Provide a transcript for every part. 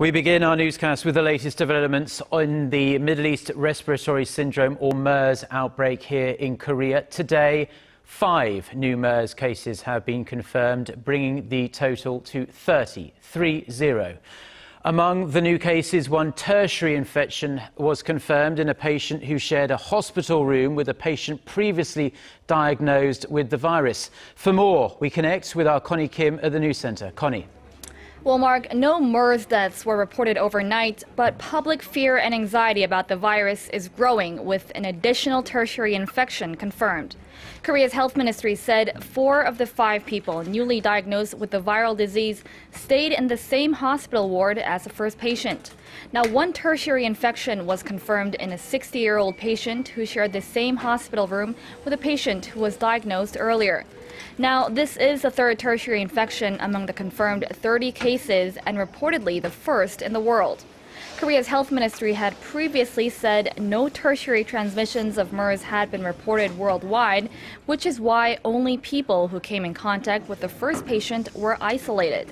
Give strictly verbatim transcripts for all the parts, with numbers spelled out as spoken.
We begin our newscast with the latest developments on the Middle East Respiratory Syndrome, or MERS, outbreak here in Korea. Today, five new MERS cases have been confirmed, bringing the total to thirty. Among the new cases, one tertiary infection was confirmed in a patient who shared a hospital room with a patient previously diagnosed with the virus. For more, we connect with our Connie Kim at the News Centre. Connie. Well, Mark, no MERS deaths were reported overnight, but public fear and anxiety about the virus is growing with an additional tertiary infection confirmed. Korea's health ministry said four of the five people newly diagnosed with the viral disease stayed in the same hospital ward as the first patient. Now, one tertiary infection was confirmed in a sixty-year-old patient who shared the same hospital room with a patient who was diagnosed earlier. Now, this is the third tertiary infection among the confirmed thirty cases and reportedly the first in the world. Korea's health ministry had previously said no tertiary transmissions of MERS had been reported worldwide, which is why only people who came in contact with the first patient were isolated.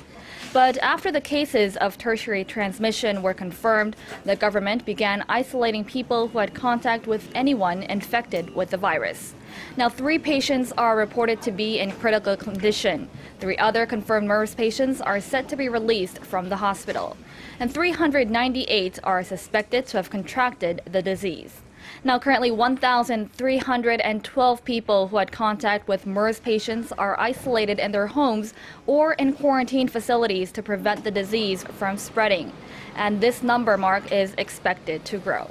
But after the cases of tertiary transmission were confirmed, the government began isolating people who had contact with anyone infected with the virus. Now, three patients are reported to be in critical condition. Three other confirmed MERS patients are said to be released from the hospital. And three hundred ninety-eight are suspected to have contracted the disease. Now, currently one thousand three hundred twelve people who had contact with MERS patients are isolated in their homes or in quarantine facilities to prevent the disease from spreading. And this number, Mark, is expected to grow.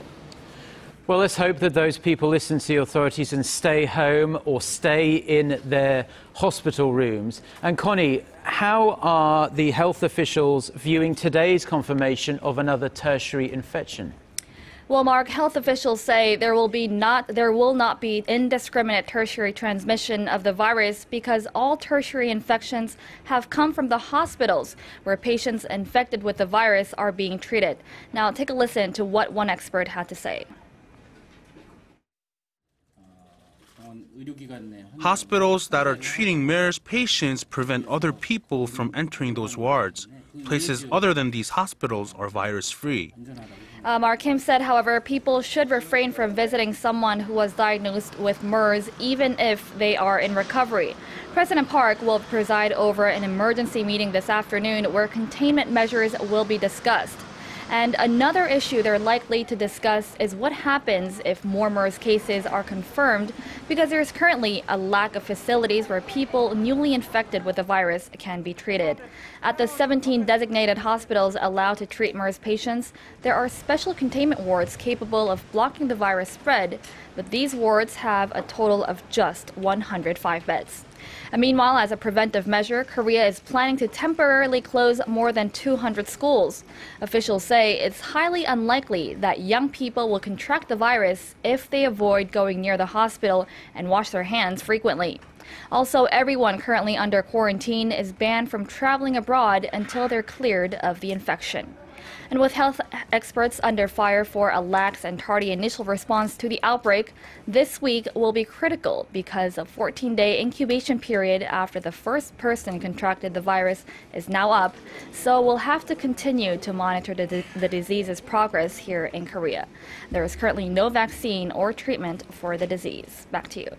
Well, let's hope that those people listen to the authorities and stay home or stay in their hospital rooms. And Connie, how are the health officials viewing today's confirmation of another tertiary infection? Well, Mark, health officials say there will be not there will not be indiscriminate tertiary transmission of the virus because all tertiary infections have come from the hospitals where patients infected with the virus are being treated. Now, take a listen to what one expert had to say. Hospitals that are treating MERS patients prevent other people from entering those wards. Places other than these hospitals are virus-free. Uh, Mark Kim said, however, people should refrain from visiting someone who was diagnosed with MERS, even if they are in recovery. President Park will preside over an emergency meeting this afternoon where containment measures will be discussed. And another issue they're likely to discuss is what happens if more MERS cases are confirmed, because there's currently a lack of facilities where people newly infected with the virus can be treated. At the seventeen designated hospitals allowed to treat MERS patients, there are special containment wards capable of blocking the virus spread, but these wards have a total of just one hundred five beds. And meanwhile, as a preventive measure, Korea is planning to temporarily close more than two hundred schools. Officials say it's highly unlikely that young people will contract the virus if they avoid going near the hospital and wash their hands frequently. Also, everyone currently under quarantine is banned from traveling abroad until they're cleared of the infection. And with health experts under fire for a lax and tardy initial response to the outbreak, this week will be critical because a fourteen-day incubation period after the first person contracted the virus is now up. So we'll have to continue to monitor the, the disease's progress here in Korea. There is currently no vaccine or treatment for the disease. Back to you.